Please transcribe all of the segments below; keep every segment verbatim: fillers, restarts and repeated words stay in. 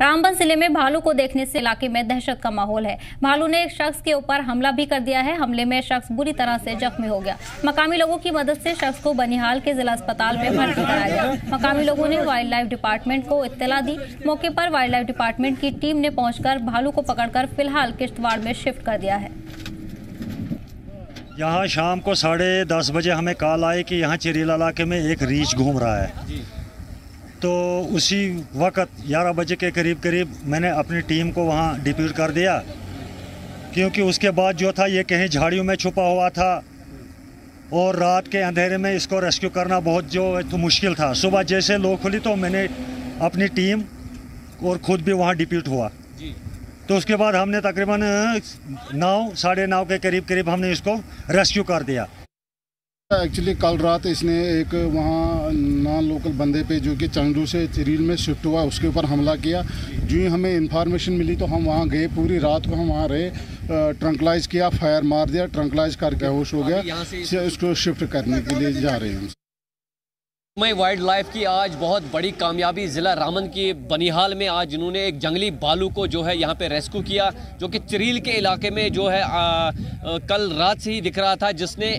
रामबन जिले में भालू को देखने से इलाके में दहशत का माहौल है। भालू ने एक शख्स के ऊपर हमला भी कर दिया है। हमले में शख्स बुरी तरह से जख्मी हो गया। मकामी लोगों की मदद से शख्स को बनिहाल के जिला अस्पताल में भर्ती कराया गया। मकामी लोगों ने वाइल्ड लाइफ डिपार्टमेंट को इत्तला दी। मौके पर वाइल्ड लाइफ डिपार्टमेंट की टीम ने पहुंचकर भालू को पकड़कर फिलहाल किश्तवाड़ में शिफ्ट कर दिया है। यहाँ शाम को साढ़े दस बजे हमें कॉल आई कि यहाँ चिड़ियाला इलाके में एक रीछ घूम रहा है। तो उसी वक्त ग्यारह बजे के करीब करीब मैंने अपनी टीम को वहाँ डिप्यूट कर दिया, क्योंकि उसके बाद जो था ये कहीं झाड़ियों में छुपा हुआ था और रात के अंधेरे में इसको रेस्क्यू करना बहुत जो तो मुश्किल था। सुबह जैसे लोग खुली तो मैंने अपनी टीम और ख़ुद भी वहाँ डिप्यूट हुआ। तो उसके बाद हमने तकरीबन नौ साढ़े नौ के करीब करीब हमने इसको रेस्क्यू कर दिया। एक्चुअली कल रात इसने एक वहाँ नॉन लोकल बंदे पे जो कि चंडू से चिरील में शिफ्ट हुआ उसके ऊपर हमला किया। जो ही हमें इन्फॉर्मेशन मिली तो हम वहाँ गए, पूरी रात को हम वहाँ रहे, ट्रंकलाइज किया, फायर मार दिया, ट्रंकलाइज करके होश हो गया। इसको शिफ्ट करने के लिए जा रहे हैं। में वाइल्ड लाइफ की आज बहुत बड़ी कामयाबी ज़िला रामबन के बनिहाल में आज इन्होंने एक जंगली भालू को जो है यहाँ पे रेस्क्यू किया, जो कि चिरील के इलाके में जो है आ, आ, कल रात से ही दिख रहा था, जिसने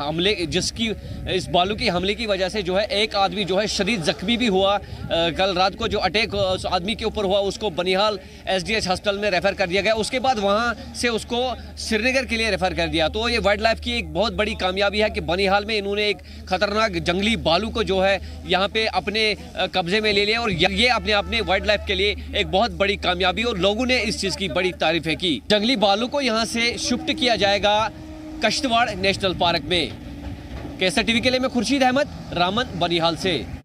हमले जिसकी इस भालू की हमले की वजह से जो है एक आदमी जो है शदीद जख्मी भी हुआ। आ, कल रात को जो अटैक उस आदमी के ऊपर हुआ उसको Banihal S D H hospital में रेफ़र कर दिया गया। उसके बाद वहाँ से उसको श्रीनगर के लिए रेफ़र कर दिया। तो ये वाइल्ड लाइफ की एक बहुत बड़ी कामयाबी है कि बनिहाल में इन्होंने एक ख़तरनाक जंगली भालू को जो है यहाँ पे अपने कब्जे में ले लिया, और ये अपने अपने वाइल्ड लाइफ के लिए एक बहुत बड़ी कामयाबी, और लोगों ने इस चीज की बड़ी तारीफें की। जंगली भालू को यहाँ से शिफ्ट किया जाएगा किश्तवाड़ नेशनल पार्क में। केसर टीवी के लिए मैं खुर्शीद अहमद, रामन, बनिहाल से।